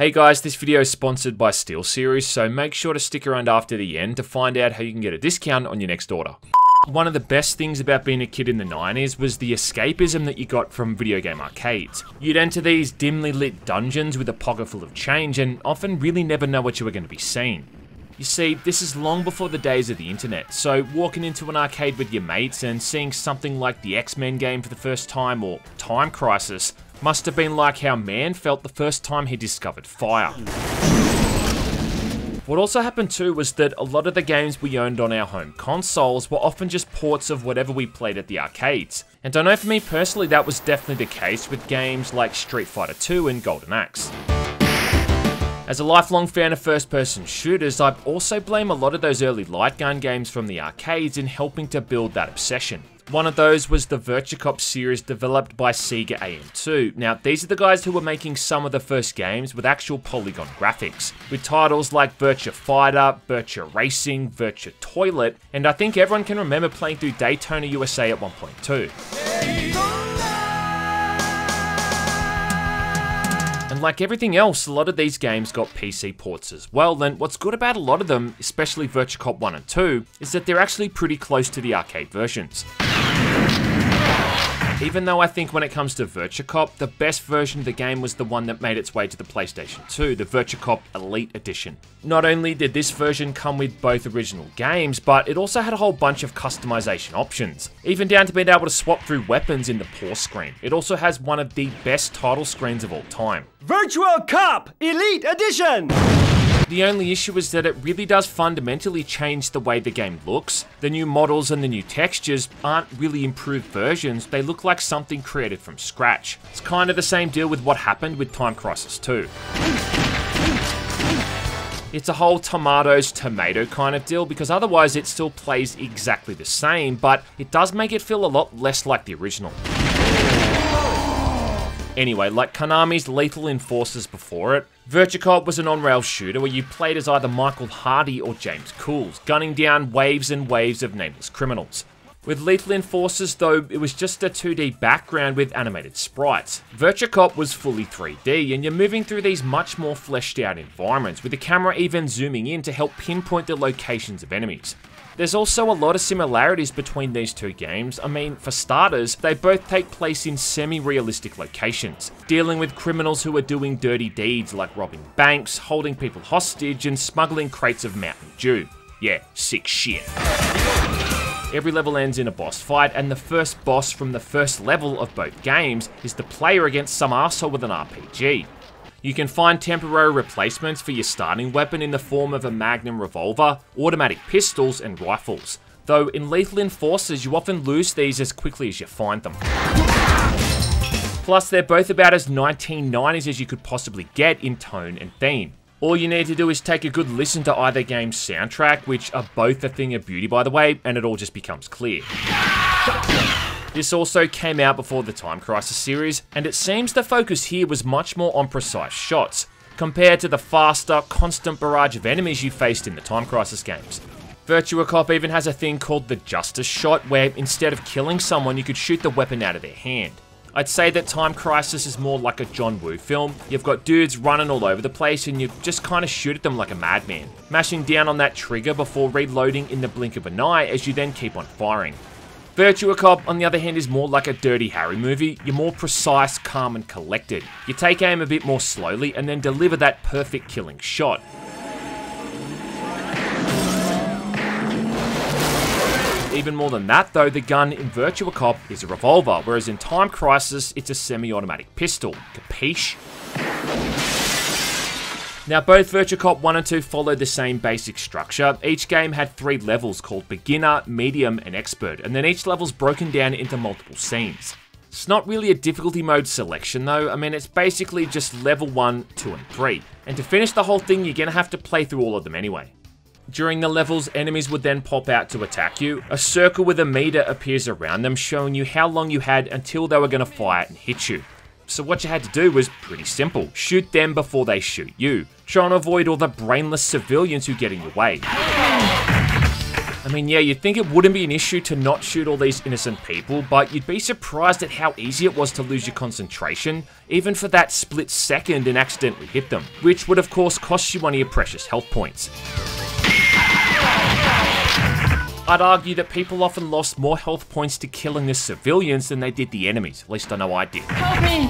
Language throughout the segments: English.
Hey guys, this video is sponsored by SteelSeries, so make sure to stick around after the end to find out how you can get a discount on your next order. One of the best things about being a kid in the 90s was the escapism that you got from video game arcades. You'd enter these dimly lit dungeons with a pocket full of change and often really never know what you were going to be seeing. You see, this is long before the days of the internet, so walking into an arcade with your mates and seeing something like the X-Men game for the first time or Time Crisis must have been like how man felt the first time he discovered fire. What also happened too was that a lot of the games we owned on our home consoles were often just ports of whatever we played at the arcades. And I know for me personally that was definitely the case with games like Street Fighter II and Golden Axe. As a lifelong fan of first-person shooters, I also blame a lot of those early light gun games from the arcades in helping to build that obsession. One of those was the Virtua Cop series developed by Sega AM2. Now, these are the guys who were making some of the first games with actual polygon graphics, with titles like Virtua Fighter, Virtua Racing, Virtua Toilet, and I think everyone can remember playing through Daytona USA at 1.2. And like everything else, a lot of these games got PC ports as well, and what's good about a lot of them, especially Virtua Cop 1 and 2, is that they're actually pretty close to the arcade versions. Even though I think when it comes to Virtua Cop, the best version of the game was the one that made its way to the PlayStation 2, the Virtua Cop Elite Edition. Not only did this version come with both original games, but it also had a whole bunch of customization options, even down to being able to swap through weapons in the pause screen. It also has one of the best title screens of all time. Virtua Cop Elite Edition! The only issue is that it really does fundamentally change the way the game looks. The new models and the new textures aren't really improved versions, they look like something created from scratch. It's kind of the same deal with what happened with Time Crisis 2. It's a whole tomatoes tomato kind of deal because otherwise it still plays exactly the same, but it does make it feel a lot less like the original. Anyway, like Konami's Lethal Enforcers before it, Virtua Cop was an on-rail shooter where you played as either Michael Hardy or James Cools, gunning down waves and waves of nameless criminals. With Lethal Enforcers though, it was just a 2D background with animated sprites. Virtua Cop was fully 3D and you're moving through these much more fleshed out environments, with the camera even zooming in to help pinpoint the locations of enemies. There's also a lot of similarities between these two games. I mean, for starters, they both take place in semi-realistic locations, dealing with criminals who are doing dirty deeds like robbing banks, holding people hostage, and smuggling crates of Mountain Dew. Yeah, sick shit. Every level ends in a boss fight, and the first boss from the first level of both games is the player against some asshole with an RPG. You can find temporary replacements for your starting weapon in the form of a magnum revolver, automatic pistols, and rifles. Though in Lethal Enforcers, you often lose these as quickly as you find them. Plus, they're both about as 1990s as you could possibly get in tone and theme. All you need to do is take a good listen to either game's soundtrack, which are both a thing of beauty by the way, and it all just becomes clear. This also came out before the Time Crisis series, and it seems the focus here was much more on precise shots, compared to the faster, constant barrage of enemies you faced in the Time Crisis games. Virtua Cop even has a thing called the Justice Shot, where instead of killing someone, you could shoot the weapon out of their hand. I'd say that Time Crisis is more like a John Woo film. You've got dudes running all over the place and you just kind of shoot at them like a madman, mashing down on that trigger before reloading in the blink of an eye as you then keep on firing. Virtua Cop, on the other hand, is more like a Dirty Harry movie. You're more precise, calm, and collected. You take aim a bit more slowly and then deliver that perfect killing shot. Even more than that though, the gun in Virtua Cop is a revolver, whereas in Time Crisis, it's a semi-automatic pistol. Capiche? Now, both Virtua Cop 1 and 2 followed the same basic structure. Each game had 3 levels called Beginner, Medium, and Expert, and then each level's broken down into multiple scenes. It's not really a difficulty mode selection though. I mean, it's basically just level 1, 2, and 3. And to finish the whole thing, you're gonna have to play through all of them anyway. During the levels, enemies would then pop out to attack you. A circle with a meter appears around them, showing you how long you had until they were gonna fire and hit you. So what you had to do was pretty simple. Shoot them before they shoot you. Try and avoid all the brainless civilians who get in your way. I mean, yeah, you'd think it wouldn't be an issue to not shoot all these innocent people, but you'd be surprised at how easy it was to lose your concentration, even for that split second and accidentally hit them, which would of course cost you one of your precious health points. I'd argue that people often lost more health points to killing the civilians than they did the enemies, at least I know I did. Help me!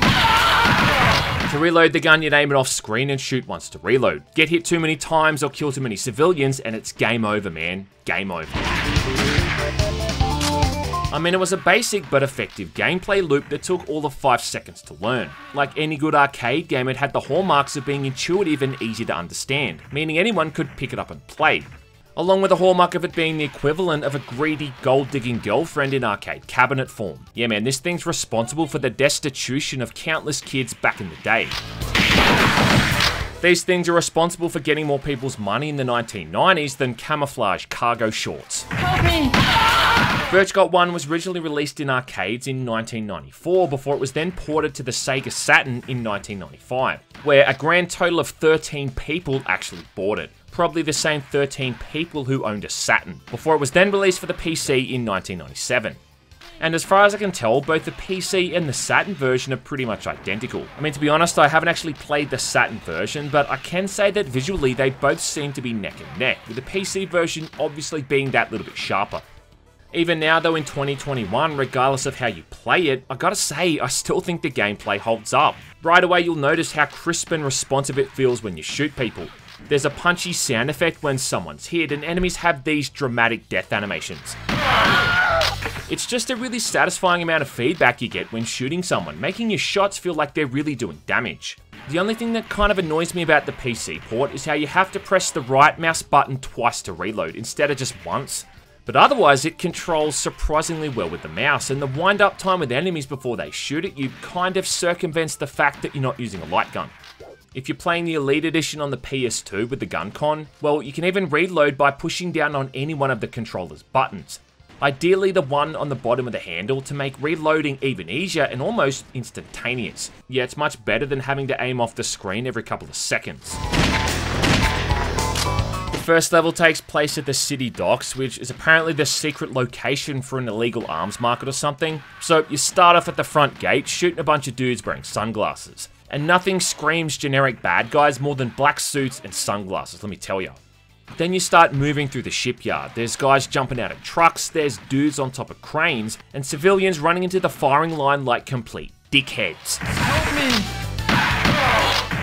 To reload the gun, you'd aim it off screen and shoot once to reload. Get hit too many times or kill too many civilians and it's game over, man. Game over. I mean, it was a basic but effective gameplay loop that took all of 5 seconds to learn. Like any good arcade game, it had the hallmarks of being intuitive and easy to understand, meaning anyone could pick it up and play. Along with the hallmark of it being the equivalent of a greedy gold-digging girlfriend in arcade cabinet form. Yeah man, this thing's responsible for the destitution of countless kids back in the day. These things are responsible for getting more people's money in the 1990s than camouflage cargo shorts. Virtua Cop 1 was originally released in arcades in 1994 before it was then ported to the Sega Saturn in 1995, where a grand total of 13 people actually bought it. Probably the same 13 people who owned a Saturn, before it was then released for the PC in 1997. And as far as I can tell, both the PC and the Saturn version are pretty much identical. I mean, to be honest, I haven't actually played the Saturn version, but I can say that visually they both seem to be neck and neck, with the PC version obviously being that little bit sharper. Even now though in 2021, regardless of how you play it, I gotta say, I still think the gameplay holds up. Right away you'll notice how crisp and responsive it feels when you shoot people. There's a punchy sound effect when someone's hit, and enemies have these dramatic death animations. It's just a really satisfying amount of feedback you get when shooting someone, making your shots feel like they're really doing damage. The only thing that kind of annoys me about the PC port is how you have to press the right mouse button twice to reload, instead of just once. But otherwise, it controls surprisingly well with the mouse, and the wind-up time with enemies before they shoot at you kind of circumvents the fact that you're not using a light gun. If you're playing the Elite Edition on the PS2 with the gun con, well, you can even reload by pushing down on any one of the controller's buttons. Ideally the one on the bottom of the handle to make reloading even easier and almost instantaneous. Yeah, it's much better than having to aim off the screen every couple of seconds. The first level takes place at the city docks, which is apparently the secret location for an illegal arms market or something. So you start off at the front gate, shooting a bunch of dudes wearing sunglasses. And nothing screams generic bad guys more than black suits and sunglasses, let me tell you. Then you start moving through the shipyard. There's guys jumping out of trucks, there's dudes on top of cranes, and civilians running into the firing line like complete dickheads. Help me.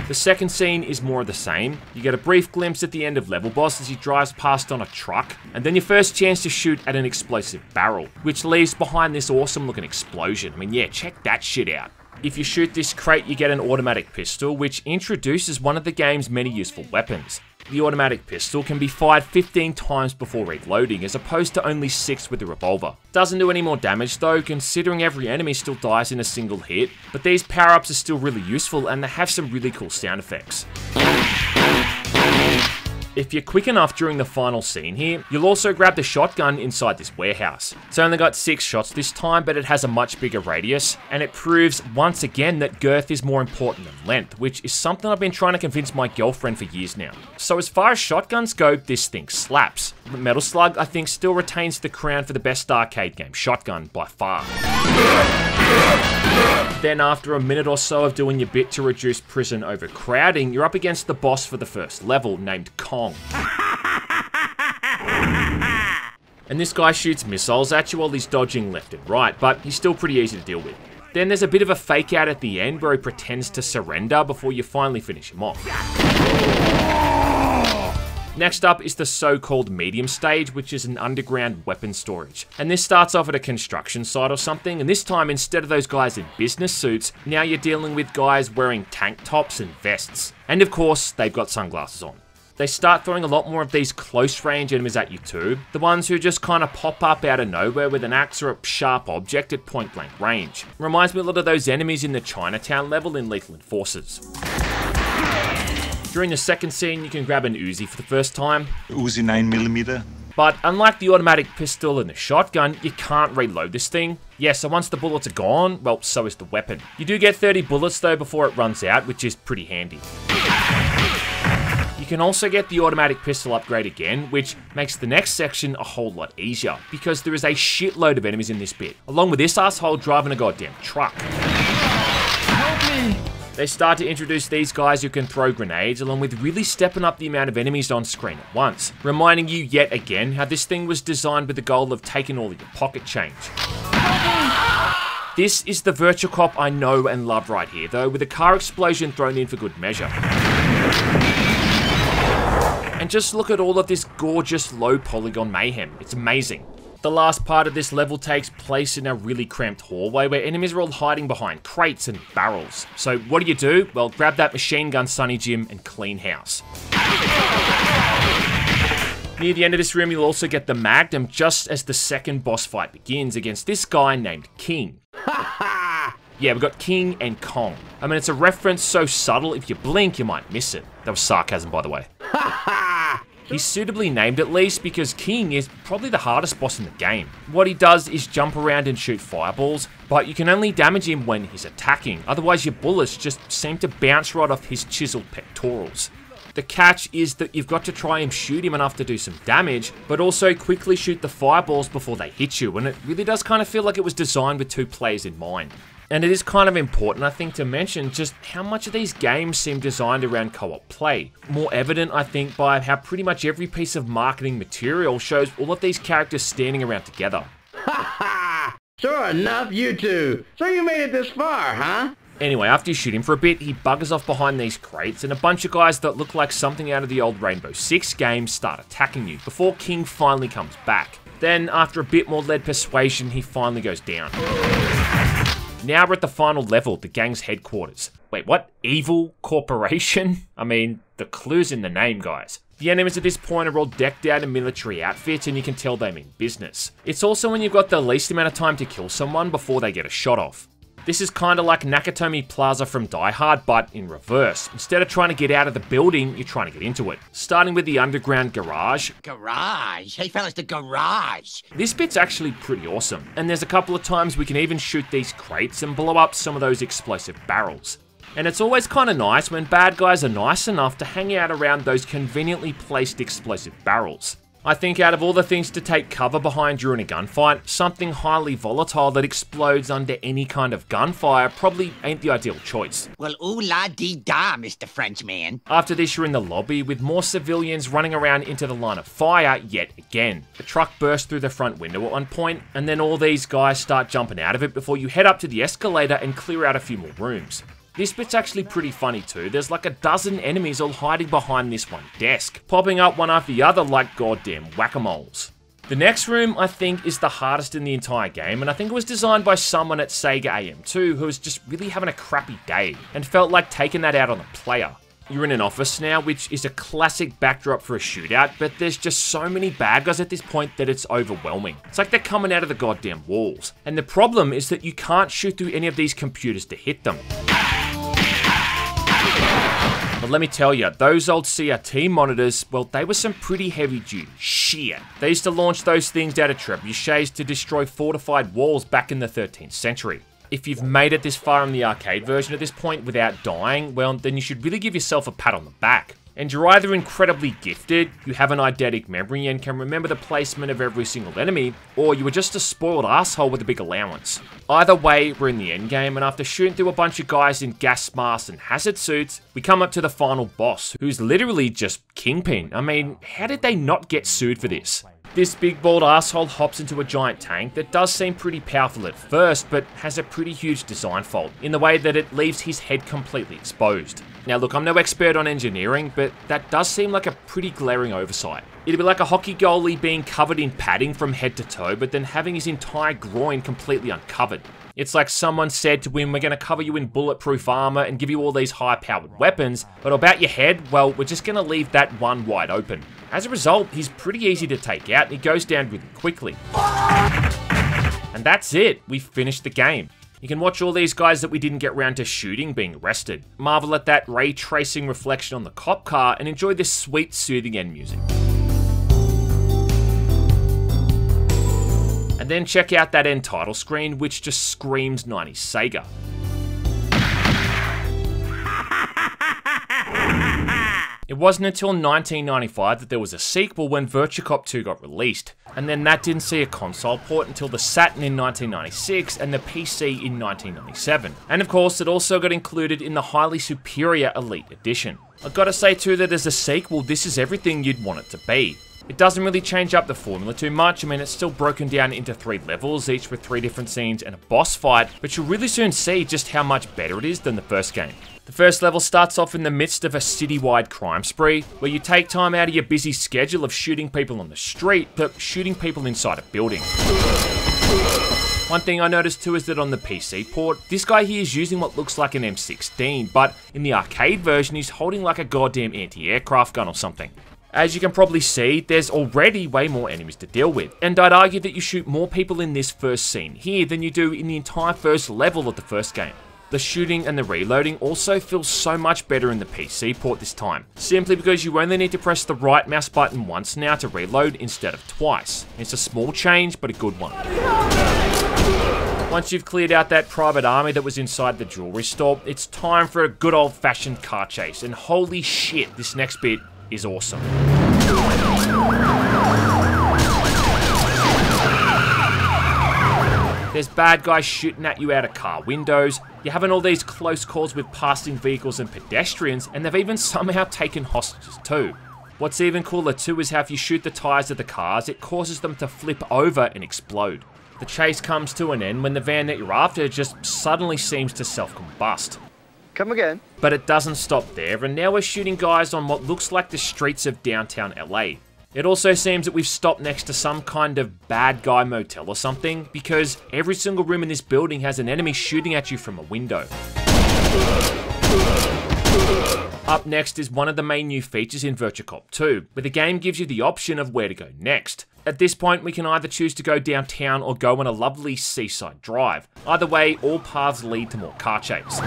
The second scene is more of the same. You get a brief glimpse at the end of Level Boss as he drives past on a truck, and then your first chance to shoot at an explosive barrel, which leaves behind this awesome looking explosion. I mean, yeah, check that shit out. If you shoot this crate, you get an automatic pistol, which introduces one of the game's many useful weapons. The automatic pistol can be fired 15 times before reloading, as opposed to only 6 with the revolver. Doesn't do any more damage though, considering every enemy still dies in a single hit, but these power-ups are still really useful and they have some really cool sound effects. If you're quick enough during the final scene here, you'll also grab the shotgun inside this warehouse. It's only got 6 shots this time, but it has a much bigger radius, and it proves once again that girth is more important than length, which is something I've been trying to convince my girlfriend for years now. So as far as shotguns go, this thing slaps. Metal Slug, I think, still retains the crown for the best arcade game shotgun by far. Then after a minute or so of doing your bit to reduce prison overcrowding, you're up against the boss for the first level, named Kong. And this guy shoots missiles at you while he's dodging left and right, but he's still pretty easy to deal with. Then there's a bit of a fake out at the end where he pretends to surrender before you finally finish him off. Next up is the so-called medium stage, which is an underground weapon storage. And this starts off at a construction site or something, and this time instead of those guys in business suits, now you're dealing with guys wearing tank tops and vests. And of course, they've got sunglasses on. They start throwing a lot more of these close-range enemies at you too, the ones who just kind of pop up out of nowhere with an axe or a sharp object at point-blank range. Reminds me a lot of those enemies in the Chinatown level in Lethal Enforcers. During the second scene, you can grab an Uzi for the first time. Uzi 9mm. But unlike the automatic pistol and the shotgun, you can't reload this thing. Yeah, so once the bullets are gone, well, so is the weapon. You do get 30 bullets though before it runs out, which is pretty handy. You You can also get the automatic pistol upgrade again, which makes the next section a whole lot easier, because there is a shitload of enemies in this bit, along with this asshole driving a goddamn truck. Help me! They start to introduce these guys who can throw grenades, along with really stepping up the amount of enemies on screen at once, reminding you yet again how this thing was designed with the goal of taking all of your pocket change. This is the Virtua Cop I know and love right here, though with a car explosion thrown in for good measure. And just look at all of this gorgeous low polygon mayhem, it's amazing. The last part of this level takes place in a really cramped hallway where enemies are all hiding behind crates and barrels. So what do? Well, grab that machine gun, Sonny Jim, and clean house. Near the end of this room, you'll also get the Magnum just as the second boss fight begins against this guy named King. Yeah, we've got King and Kong. I mean, it's a reference so subtle, if you blink, you might miss it. That was sarcasm, by the way. He's suitably named, at least, because King is probably the hardest boss in the game. What he does is jump around and shoot fireballs, but you can only damage him when he's attacking, otherwise your bullets just seem to bounce right off his chiseled pectorals. The catch is that you've got to try and shoot him enough to do some damage, but also quickly shoot the fireballs before they hit you, and it really does kind of feel like it was designed with two players in mind. And it is kind of important, I think, to mention just how much of these games seem designed around co-op play. More evident, I think, by how pretty much every piece of marketing material shows all of these characters standing around together. Ha ha! Sure enough, you two! So you made it this far, huh? Anyway, after you shoot him for a bit, he buggers off behind these crates, and a bunch of guys that look like something out of the old Rainbow Six games start attacking you, before King finally comes back. Then, after a bit more lead persuasion, he finally goes down. Now we're at the final level, the gang's headquarters. Wait, what? Evil Corporation? I mean, the clue's in the name, guys. The enemies at this point are all decked out in military outfits, and you can tell they mean business. It's also when you've got the least amount of time to kill someone before they get a shot off. This is kinda like Nakatomi Plaza from Die Hard, but in reverse. Instead of trying to get out of the building, you're trying to get into it. Starting with the underground garage. Garage? Hey fellas, the garage! This bit's actually pretty awesome, and there's a couple of times we can even shoot these crates and blow up some of those explosive barrels. And it's always kinda nice when bad guys are nice enough to hang out around those conveniently placed explosive barrels. I think out of all the things to take cover behind during a gunfight, something highly volatile that explodes under any kind of gunfire probably ain't the ideal choice. Well, ooh la dee da, Mr. Frenchman. After this, you're in the lobby with more civilians running around into the line of fire yet again. The truck bursts through the front window at one point, and then all these guys start jumping out of it before you head up to the escalator and clear out a few more rooms. This bit's actually pretty funny too, there's like a dozen enemies all hiding behind this one desk, popping up one after the other like goddamn whack-a-moles. The next room, I think, is the hardest in the entire game, and I think it was designed by someone at Sega AM2 who was just really having a crappy day, and felt like taking that out on the player. You're in an office now, which is a classic backdrop for a shootout, but there's just so many bad guys at this point that it's overwhelming. It's like they're coming out of the goddamn walls. And the problem is that you can't shoot through any of these computers to hit them. But let me tell you, those old CRT monitors, well, they were some pretty heavy-duty shit. They used to launch those things out of trebuchets to destroy fortified walls back in the 13th century. If you've made it this far in the arcade version at this point without dying, well, then you should really give yourself a pat on the back. And you're either incredibly gifted, you have an eidetic memory and can remember the placement of every single enemy, or you were just a spoiled asshole with a big allowance. Either way, we're in the endgame, and after shooting through a bunch of guys in gas masks and hazard suits, we come up to the final boss, who's literally just Kingpin. I mean, how did they not get sued for this? This big bald asshole hops into a giant tank that does seem pretty powerful at first, but has a pretty huge design fault, in the way that it leaves his head completely exposed. Now look, I'm no expert on engineering, but that does seem like a pretty glaring oversight. It'd be like a hockey goalie being covered in padding from head to toe, but then having his entire groin completely uncovered. It's like someone said to him, we're gonna cover you in bulletproof armor and give you all these high-powered weapons, but about your head, well, we're just gonna leave that one wide open. As a result, he's pretty easy to take out and he goes down really quickly. And that's it, we've finished the game. You can watch all these guys that we didn't get round to shooting being arrested, marvel at that ray tracing reflection on the cop car, and enjoy this sweet, soothing end music. And then check out that end title screen, which just screams 90s Sega. It wasn't until 1995 that there was a sequel when Virtua Cop 2 got released, and then that didn't see a console port until the Saturn in 1996 and the PC in 1997. And of course, it also got included in the highly superior Elite Edition. I gotta say too that as a sequel, this is everything you'd want it to be. It doesn't really change up the formula too much. I mean, it's still broken down into 3 levels, each with 3 different scenes and a boss fight, but you'll really soon see just how much better it is than the first game. The first level starts off in the midst of a citywide crime spree, where you take time out of your busy schedule of shooting people on the street, but shooting people inside a building. One thing I noticed too is that on the PC port, this guy here is using what looks like an M16, but in the arcade version, he's holding like a goddamn anti-aircraft gun or something. As you can probably see, there's already way more enemies to deal with, and I'd argue that you shoot more people in this first scene here than you do in the entire first level of the first game. The shooting and the reloading also feels so much better in the PC port this time, simply because you only need to press the right mouse button once now to reload instead of twice. It's a small change, but a good one. Once you've cleared out that private army that was inside the jewelry store, it's time for a good old-fashioned car chase, and holy shit, this next bit is awesome. There's bad guys shooting at you out of car windows, you're having all these close calls with passing vehicles and pedestrians, and they've even somehow taken hostages too. What's even cooler too is how if you shoot the tires of the cars, it causes them to flip over and explode. The chase comes to an end when the van that you're after just suddenly seems to self-combust. Come again. But it doesn't stop there, and now we're shooting guys on what looks like the streets of downtown LA. It also seems that we've stopped next to some kind of bad guy motel or something, because every single room in this building has an enemy shooting at you from a window. Up next is one of the main new features in Virtua Cop 2, where the game gives you the option of where to go next. At this point, we can either choose to go downtown or go on a lovely seaside drive. Either way, all paths lead to more car chase.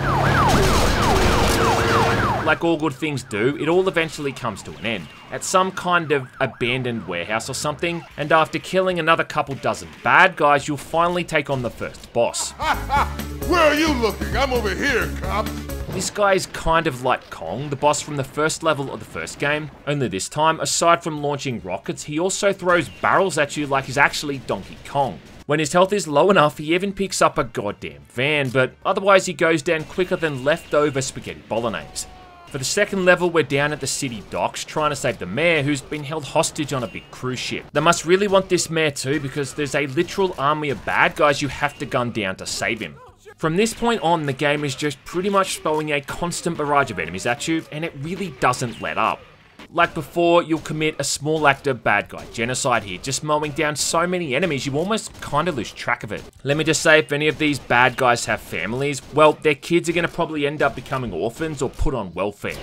Like all good things do, it all eventually comes to an end, at some kind of abandoned warehouse or something, and after killing another couple dozen bad guys, you'll finally take on the first boss. Where are you looking? I'm over here, cop! This guy is kind of like Kong, the boss from the first level of the first game, only this time, aside from launching rockets, he also throws barrels at you like he's actually Donkey Kong. When his health is low enough, he even picks up a goddamn van, but otherwise he goes down quicker than leftover spaghetti bolognese. For the second level, we're down at the city docks trying to save the mayor who's been held hostage on a big cruise ship. They must really want this mayor too, because there's a literal army of bad guys you have to gun down to save him. From this point on, the game is just pretty much throwing a constant barrage of enemies at you, and it really doesn't let up. Like before, you'll commit a small act of bad guy genocide here, just mowing down so many enemies you almost kinda lose track of it. Let me just say, if any of these bad guys have families, well, their kids are gonna probably end up becoming orphans or put on welfare.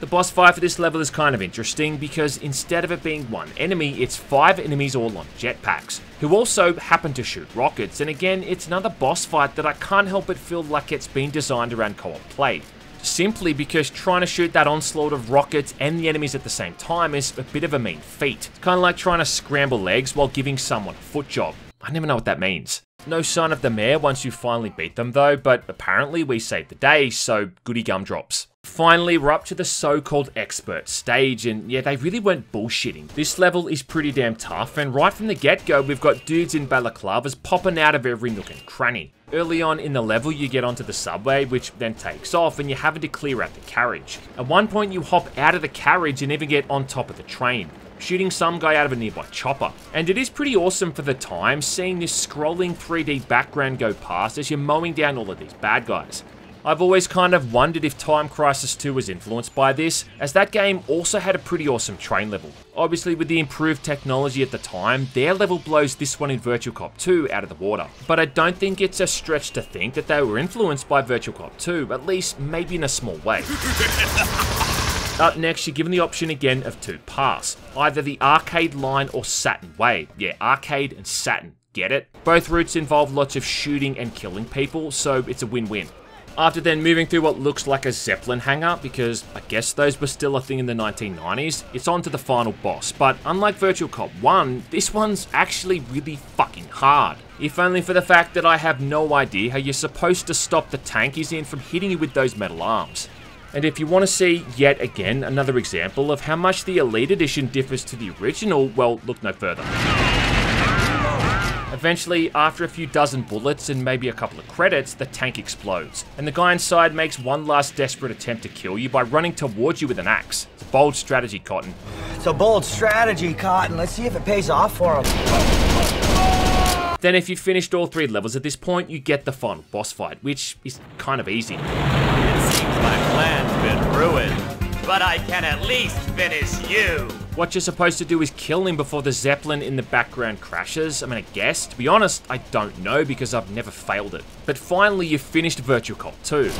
The boss fight for this level is kind of interesting, because instead of it being one enemy, it's 5 enemies all on jetpacks, who also happen to shoot rockets, and again, it's another boss fight that I can't help but feel like it's been designed around co-op play, simply because trying to shoot that onslaught of rockets and the enemies at the same time is a bit of a mean feat. It's kind of like trying to scramble eggs while giving someone a foot job. I never know what that means. No sign of the mayor once you finally beat them though, but apparently we saved the day, so goody gumdrops. Finally, we're up to the so-called expert stage, and yeah, they really weren't bullshitting. This level is pretty damn tough, and right from the get-go, we've got dudes in balaclavas popping out of every nook and cranny. Early on in the level, you get onto the subway, which then takes off, and you're having to clear out the carriage. At one point, you hop out of the carriage and even get on top of the train, shooting some guy out of a nearby chopper. And it is pretty awesome for the time, seeing this scrolling 3D background go past as you're mowing down all of these bad guys. I've always kind of wondered if Time Crisis 2 was influenced by this, as that game also had a pretty awesome train level. Obviously with the improved technology at the time, their level blows this one in Virtua Cop 2 out of the water. But I don't think it's a stretch to think that they were influenced by Virtua Cop 2, at least maybe in a small way. Up next, you're given the option again of 2 paths, either the arcade line or Saturn Way. Yeah, arcade and Saturn, get it? Both routes involve lots of shooting and killing people, so it's a win-win. After then moving through what looks like a Zeppelin hangar, because I guess those were still a thing in the 1990s, it's on to the final boss, but unlike Virtua Cop 1, this one's actually really fucking hard. If only for the fact that I have no idea how you're supposed to stop the tank he's in from hitting you with those metal arms. And if you want to see, yet again, another example of how much the Elite Edition differs to the original, well, look no further. Eventually, after a few dozen bullets and maybe a couple of credits, the tank explodes, and the guy inside makes one last desperate attempt to kill you by running towards you with an axe. It's a bold strategy, Cotton. It's a bold strategy, Cotton. Let's see if it pays off for him. Then if you've finished all three levels at this point, you get the final boss fight, which is kind of easy. It seems my plan's been ruined, but I can at least finish you. What you're supposed to do is kill him before the Zeppelin in the background crashes. I mean, I guess. To be honest, I don't know because I've never failed it. But finally, you've finished Virtua Cop 2.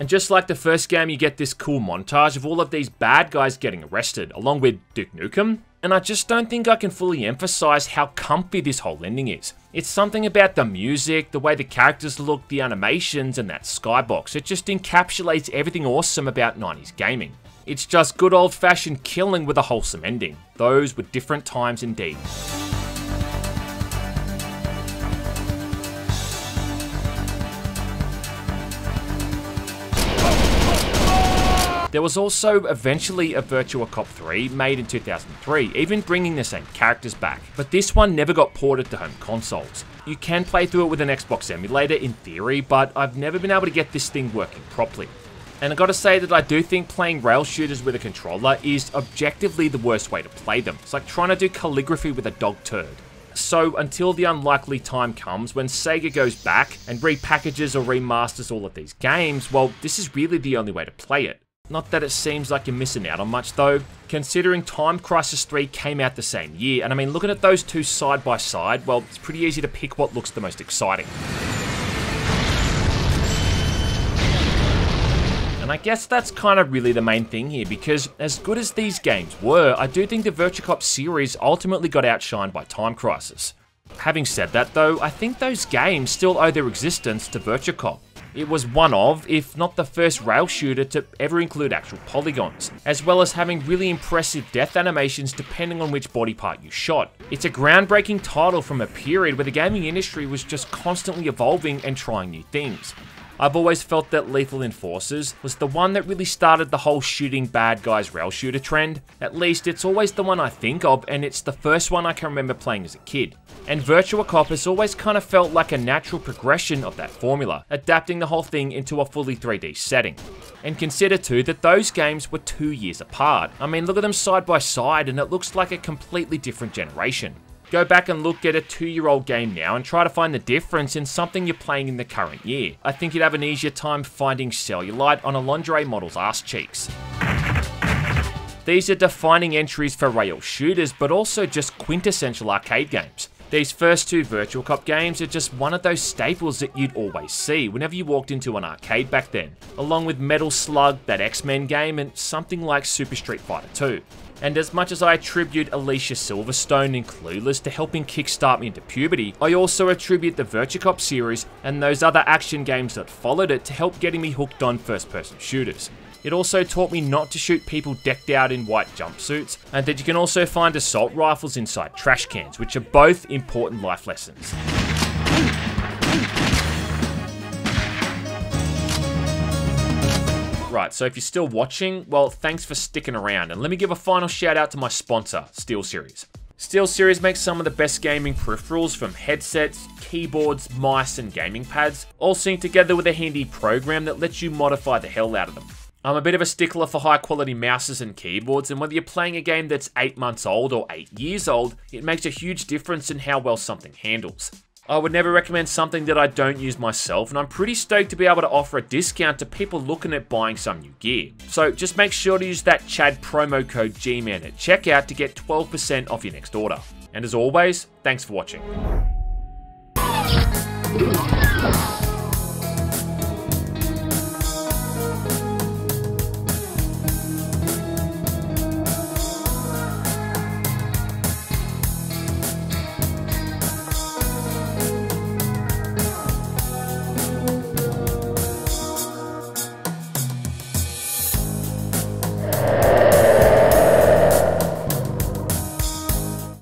And just like the first game, you get this cool montage of all of these bad guys getting arrested, along with Duke Nukem. And I just don't think I can fully emphasize how comfy this whole ending is. It's something about the music, the way the characters look, the animations, and that skybox. It just encapsulates everything awesome about 90s gaming. It's just good old-fashioned killing with a wholesome ending. Those were different times indeed. There was also eventually a Virtua Cop 3 made in 2003, even bringing the same characters back, but this one never got ported to home consoles. You can play through it with an Xbox emulator in theory, but I've never been able to get this thing working properly. And I gotta say that I do think playing rail shooters with a controller is objectively the worst way to play them. It's like trying to do calligraphy with a dog turd. So until the unlikely time comes when Sega goes back and repackages or remasters all of these games, well, this is really the only way to play it. Not that it seems like you're missing out on much though, considering Time Crisis 3 came out the same year, and I mean looking at those two side by side, well, it's pretty easy to pick what looks the most exciting. And I guess that's kind of really the main thing here, because as good as these games were, I do think the Virtua Cop series ultimately got outshined by Time Crisis. Having said that though, I think those games still owe their existence to Virtua Cop. It was one of, if not the first rail shooter to ever include actual polygons, as well as having really impressive death animations depending on which body part you shot. It's a groundbreaking title from a period where the gaming industry was just constantly evolving and trying new things. I've always felt that Lethal Enforcers was the one that really started the whole shooting bad guys rail shooter trend. At least it's always the one I think of, and it's the first one I can remember playing as a kid. And Virtua Cop has always kind of felt like a natural progression of that formula, adapting the whole thing into a fully 3D setting. And consider too that those games were 2 years apart. I mean, look at them side by side and it looks like a completely different generation. Go back and look at a 2-year-old game now and try to find the difference in something you're playing in the current year. I think you'd have an easier time finding cellulite on a lingerie model's ass cheeks. These are defining entries for rail shooters, but also just quintessential arcade games. These first two Virtua Cop games are just one of those staples that you'd always see whenever you walked into an arcade back then, along with Metal Slug, that X-Men game, and something like Super Street Fighter II. And as much as I attribute Alicia Silverstone in Clueless to helping kickstart me into puberty, I also attribute the Virtua Cop series and those other action games that followed it to help getting me hooked on first-person shooters. It also taught me not to shoot people decked out in white jumpsuits, and that you can also find assault rifles inside trash cans, which are both important life lessons. Right, so if you're still watching, well, thanks for sticking around, and let me give a final shout out to my sponsor, SteelSeries. SteelSeries makes some of the best gaming peripherals, from headsets, keyboards, mice, and gaming pads, all synced together with a handy program that lets you modify the hell out of them. I'm a bit of a stickler for high quality mouses and keyboards, and whether you're playing a game that's 8 months old or 8 years old, it makes a huge difference in how well something handles. I would never recommend something that I don't use myself, and I'm pretty stoked to be able to offer a discount to people looking at buying some new gear. So just make sure to use that Chad promo code GMAN at checkout to get 12% off your next order. And as always, thanks for watching.